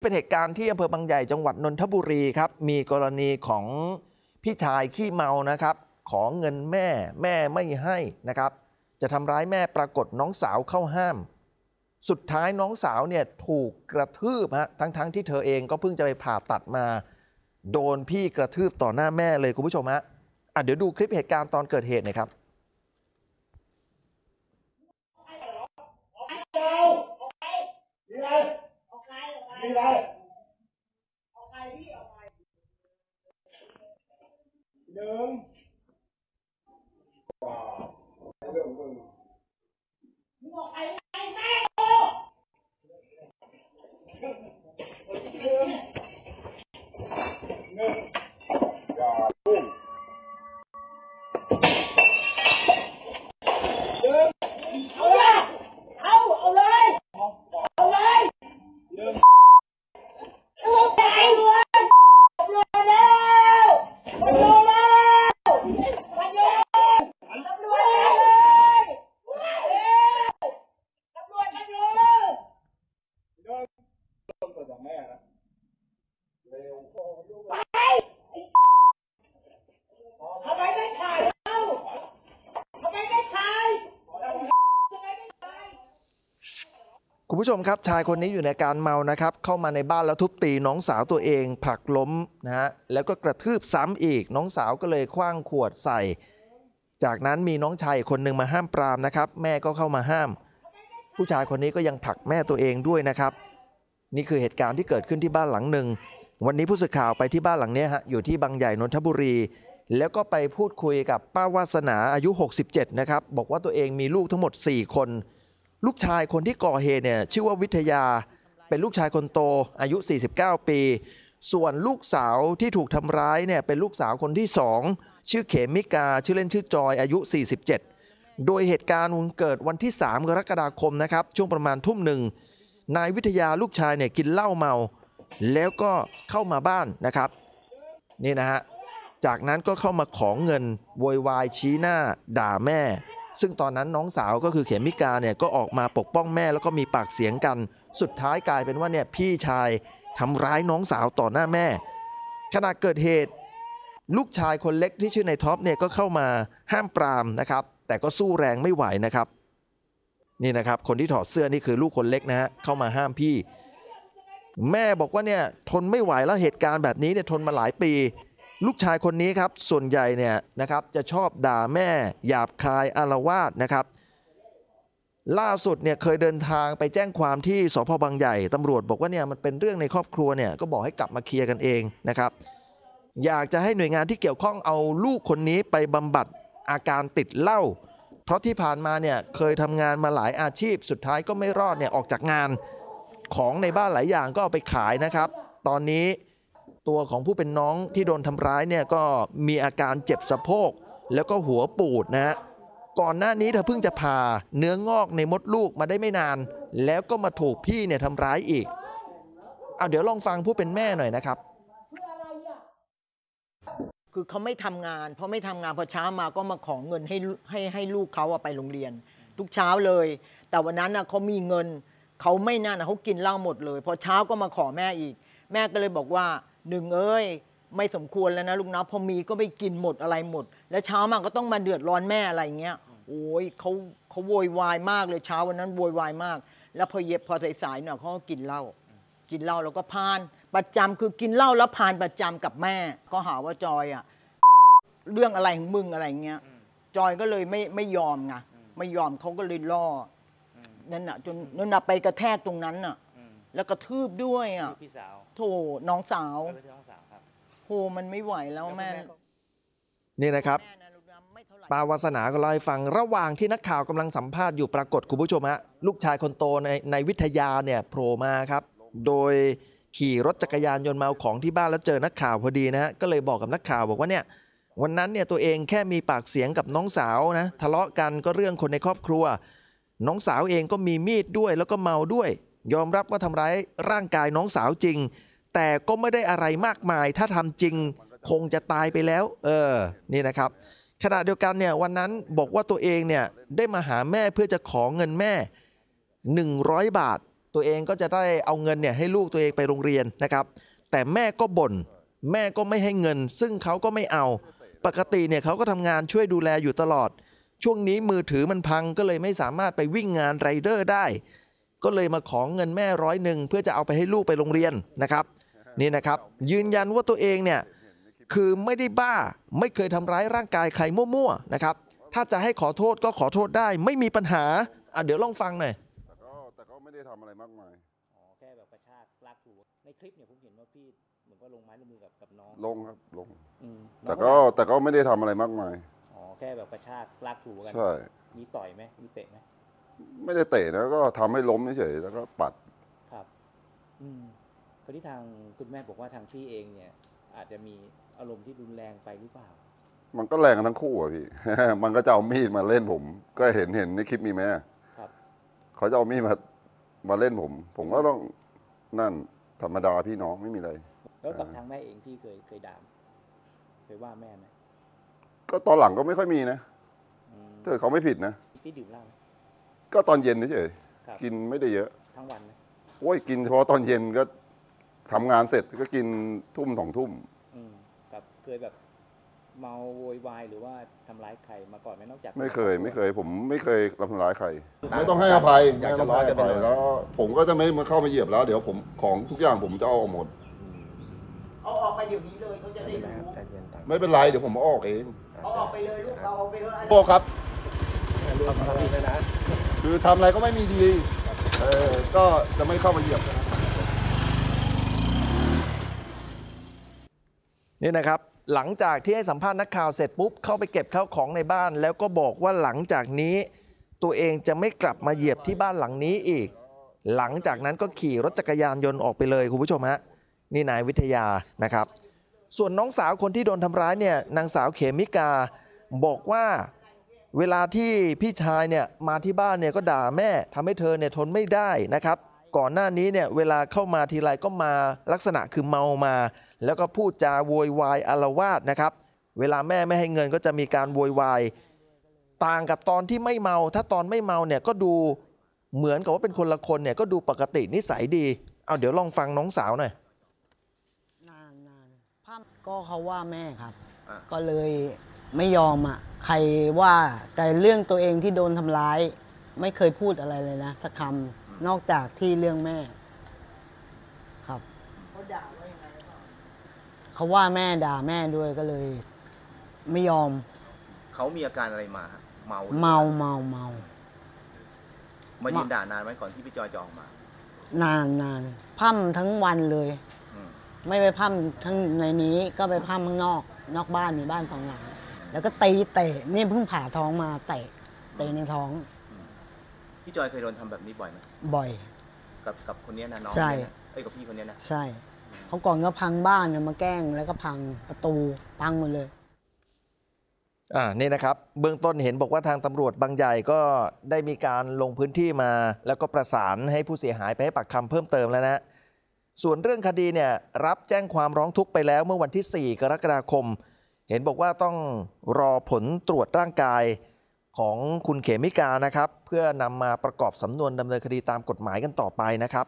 เป็นเหตุการณ์ที่อำเภอบางใหญ่จังหวัดนนทบุรีครับมีกรณีของพี่ชายขี้เมานะครับขอเงินแม่ไม่ให้นะครับจะทำร้ายแม่ปรากฏน้องสาวเข้าห้ามสุดท้ายน้องสาวเนี่ยถูกกระทืบฮะทั้งที่เธอเองก็เพิ่งจะไปผ่าตัดมาโดนพี่กระทืบต่อหน้าแม่เลยคุณผู้ชมฮะเดี๋ยวดูคลิปเหตุการณ์ตอนเกิดเหตุหน่อยครับคุณผู้ชมครับชายคนนี้อยู่ในการเมานะครับเข้ามาในบ้านแล้วทุบตีน้องสาวตัวเองผลักล้มนะฮะแล้วก็กระทืบซ้ำอีกน้องสาวก็เลยขว้างขวดใส่จากนั้นมีน้องชายคนหนึ่งมาห้ามปรามนะครับแม่ก็เข้ามาห้ามผู้ชายคนนี้ก็ยังผลักแม่ตัวเองด้วยนะครับนี่คือเหตุการณ์ที่เกิดขึ้นที่บ้านหลังหนึ่งวันนี้ผู้สื่อข่าวไปที่บ้านหลังนี้ฮะอยู่ที่บางใหญ่นนทบุรีแล้วก็ไปพูดคุยกับป้าวาสนาอายุ67นะครับบอกว่าตัวเองมีลูกทั้งหมด4คนลูกชายคนที่ก่อเหตุเนี่ยชื่อว่าวิทยาเป็นลูกชายคนโตอายุ49ปีส่วนลูกสาวที่ถูกทำร้ายเนี่ยเป็นลูกสาวคนที่2ชื่อเขมิกาชื่อเล่นชื่อจอยอายุ47โดยเหตุการณ์เกิดวันที่3กรกฎาคมนะครับช่วงประมาณทุ่มหนึ่งนายวิทยาลูกชายเนี่ยกินเหล้าเมาแล้วก็เข้ามาบ้านนะครับนี่นะฮะจากนั้นก็เข้ามาขอเงินโวยวายชี้หน้าด่าแม่ซึ่งตอนนั้นน้องสาวก็คือเขมิกาเนี่ยก็ออกมาปกป้องแม่แล้วก็มีปากเสียงกันสุดท้ายกลายเป็นว่าเนี่ยพี่ชายทำร้ายน้องสาวต่อหน้าแม่ขณะเกิดเหตุลูกชายคนเล็กที่ชื่อในท็อปเนี่ยก็เข้ามาห้ามปรามนะครับแต่ก็สู้แรงไม่ไหวนะครับนี่นะครับคนที่ถอดเสื้อนี่คือลูกคนเล็กนะฮะเข้ามาห้ามพี่แม่บอกว่าเนี่ยทนไม่ไหวแล้วเหตุการณ์แบบนี้เนี่ยทนมาหลายปีลูกชายคนนี้ครับส่วนใหญ่เนี่ยนะครับจะชอบด่าแม่หยาบคายอาละวาดนะครับล่าสุดเนี่ยเคยเดินทางไปแจ้งความที่สพบางใหญ่ตำรวจบอกว่าเนี่ยมันเป็นเรื่องในครอบครัวเนี่ยก็บอกให้กลับมาเคลียร์กันเองนะครับอยากจะให้หน่วยงานที่เกี่ยวข้องเอาลูกคนนี้ไปบำบัดอาการติดเหล้าเพราะที่ผ่านมาเนี่ยเคยทำงานมาหลายอาชีพสุดท้ายก็ไม่รอดเนี่ยออกจากงานของในบ้านหลายอย่างก็เอาไปขายนะครับตอนนี้ตัวของผู้เป็นน้องที่โดนทำร้ายเนี่ยก็มีอาการเจ็บสะโพกแล้วก็หัวปูดนะฮะก่อนหน้านี้เธอเพิ่งจะผ่าเนื้องอกในมดลูกมาได้ไม่นานแล้วก็มาถูกพี่เนี่ยทำร้ายอีกเดี๋ยวลองฟังผู้เป็นแม่หน่อยนะครับคือเขาไม่ทำงานเพราะไม่ทำงานพอเช้ามาก็มาขอเงินให้ลูกเขาไปโรงเรียนทุกเช้าเลยแต่วันนั้นเขามีเงินเขาไม่น่าเขากินเหล้าหมดเลยพอเช้าก็มาขอแม่อีกแม่ก็เลยบอกว่าหนึ่งเอ้ยไม่สมควรแล้วนะลูกนะพอมีก็ไปกินหมดอะไรหมดแล้วเช้ามาก็ต้องมาเดือดร้อนแม่อะไรเงี้ยโอ้ยเขาโวยวายมากเลยเช้าวันนั้นโวยวายมากแล้วพอสายๆเนี่ยเขาก็กินเหล้าแล้วก็พานประจำคือกินเหล้าแล้วพานประจำกับแม่ก็หาว่าจอยเรื่องอะไรของมึงอะไรเงี้ยจอยก็เลยไม่ยอมไงไม่ยอมเขาก็เลยล่อนั่นน่ะจนนั่นน่ะไปกระแทกตรงนั้นน่ะแล้วกระทืบด้วยพี่สาวโถน้องสาวครับโหมันไม่ไหวแล้วแม่นี่นะครับป้าวาสนาก็เล่าให้ฟังระหว่างที่นักข่าวกำลังสัมภาษณ์อยู่ปรากฏคุณผู้ชมฮะลูกชายคนโตในวิทยาเนี่ยโผล่มาครับโดยขี่รถจักรยานยนต์มาเอาของที่บ้านแล้วเจอนักข่าวพอดีนะฮะก็เลยบอกกับนักข่าวบอกว่าเนี่ยวันนั้นเนี่ยตัวเองแค่มีปากเสียงกับน้องสาวนะทะเลาะกันก็เรื่องคนในครอบครัวน้องสาวเองก็มีมีดด้วยแล้วก็เมาด้วยยอมรับว่าทำร้ายร่างกายน้องสาวจริงแต่ก็ไม่ได้อะไรมากมายถ้าทำจริงคงจะตายไปแล้วนี่นะครับขณะเดียวกันเนี่ยวันนั้นบอกว่าตัวเองเนี่ยได้มาหาแม่เพื่อจะขอเงินแม่100 บาท ตัวเองก็จะได้เอาเงินเนี่ยให้ลูกตัวเองไปโรงเรียนนะครับแต่แม่ก็บ่นแม่ก็ไม่ให้เงินซึ่งเขาก็ไม่เอาปกติเนี่ยเขาก็ทำงานช่วยดูแลอยู่ตลอดช่วงนี้มือถือมันพังก็เลยไม่สามารถไปวิ่งงานไรเดอร์ได้ก็เลยมาขอเงินแม่100เพื่อจะเอาไปให้ลูกไปโรงเรียนนะครับนี่นะครับยืนยันว่าตัวเองเนี่ยคือไม่ได้บ้าไม่เคยทำร้ายร่างกายใครมั่วๆนะครับถ้าจะให้ขอโทษก็ขอโทษได้ไม่มีปัญหาเดี๋ยวลองฟังหน่อยแต่ก็ไม่ได้ทำอะไรมากมายอ๋อแค่แบบกระชากลากถูในคลิปเนี่ยผมเห็นว่าพี่เหมือนก็ลงไม้ลงมือกับน้องลงครับลงแต่ก็ไม่ได้ทำอะไรมากมายอ๋อแค่แบบกระชากลากถูกันใช่มีต่อยไหมมีเตะไหมไม่ได้เตะนะก็ทำให้ล้มเฉยแล้วก็ปัดครับคนที่ทางคุณแม่บอกว่าทางพี่เองเนี่ยอาจจะมีอารมณ์ที่รุนแรงไปหรือเปล่ามันก็แรงกันทั้งคู่อะพี่ มันก็จะเอามีดมาเล่นผมก็เห็นในคลิปมีไหมครับเขาจะเอามีดมาเล่นผมก็ต้องนั่นธรรมดาพี่น้องไม่มีอะไรแล้วกับทางแม่เองพี่เคยด่าเคยว่าแม่ไหมก็ตอนหลังก็ไม่ค่อยมีนะถ้าเขาไม่ผิดนะพี่ดื่มเหล้าก็ตอนเย็นเฉยๆกินไม่ได้เยอะทั้งวันไหมโอ้ยกินเฉพาะตอนเย็นก็ทำงานเสร็จก็กินทุ่ม 2 ทุ่มกับเคยแบบเมาโวยวายหรือว่าทำร้ายใครมาก่อนไหมนอกจากไม่เคยผมไม่เคยทำร้ายใครไม่ต้องให้อภัยไม่ต้องให้อภัยแล้วผมก็จะไม่มาเข้ามาเหยียบแล้วเดี๋ยวผมของทุกอย่างผมจะเอาออกหมดเอาออกไปเดี๋ยวนี้เลยเขาจะได้ไม่เป็นไรเดี๋ยวผมออกเองเอาออกไปเลยลูกเอาไปเลยโอ้ครับคือทำอะไรก็ไม่มีดีก็จะไม่เข้ามาเหยียบนี่นะครับหลังจากที่ให้สัมภาษณ์นักข่าวเสร็จปุ๊บเข้าไปเก็บข้าวของในบ้านแล้วก็บอกว่าหลังจากนี้ตัวเองจะไม่กลับมาเหยียบที่บ้านหลังนี้อีกหลังจากนั้นก็ขี่รถจักรยานยนต์ออกไปเลยคุณผู้ชมฮะนี่นายวิทยานะครับส่วนน้องสาวคนที่โดนทำร้ายเนี่ยนางสาวเขมิกาบอกว่าเวลาที่พี่ชายเนี่ยมาที่บ้านเนี่ยก็ด่าแม่ทำให้เธอเนี่ยทนไม่ได้นะครับก่อนหน้านี้เนี่ยเวลาเข้ามาทีไรก็มาลักษณะคือเมามาแล้วก็พูดจาโวยวายอาละวาดนะครับเวลาแม่ไม่ให้เงินก็จะมีการโวยวายต่างกับตอนที่ไม่เมาถ้าตอนไม่เมาเนี่ยก็ดูเหมือนกับว่าเป็นคนละคนเนี่ยก็ดูปกตินิสัยดีเอาเดี๋ยวลองฟังน้องสาวหน่อยก็เขาว่าแม่ครับก็เลยไม่ยอมอ่ะใครว่าแต่เรื่องตัวเองที่โดนทำร้ายไม่เคยพูดอะไรเลยนะสักคำนอกจากที่เรื่องแม่ครับเขาด่าว่ายังไงเขาว่าแม่ด่าแม่ด้วยก็เลยไม่ยอมเขามีอาการอะไรมาเมามายืนด่านานไหมก่อนที่พี่จอยจะออกมานานพั่มทั้งวันเลยไม่ไปพั่มทั้งในนี้ก็ไปพั่มข้างนอกบ้านมีบ้านสองหลังแล้วก็ตีเตะนี่เพิ่งผ่าท้องมาเตะในท้องพี่จอยเคยโดนทำแบบนี้บ่อยไหมบ่อยกับคนนี้นะน้องใช่ไอ้กับพี่คนนี้นะใช่เขาก่อนก็พังบ้านมาแกล้งแล้วก็พังประตูพังหมดเลยนี่นะครับเบื้องต้นเห็นบอกว่าทางตำรวจบางใหญ่ก็ได้มีการลงพื้นที่มาแล้วก็ประสานให้ผู้เสียหายไปให้ปากคำเพิ่มเติมแล้วนะส่วนเรื่องคดีเนี่ยรับแจ้งความร้องทุกข์ไปแล้วเมื่อวันที่4 กรกฎาคมเห็นบอกว่าต้องรอผลตรวจร่างกายของคุณเขมิกานะครับเพื่อนำมาประกอบสำนวนดำเนินคดีตามกฎหมายกันต่อไปนะครับ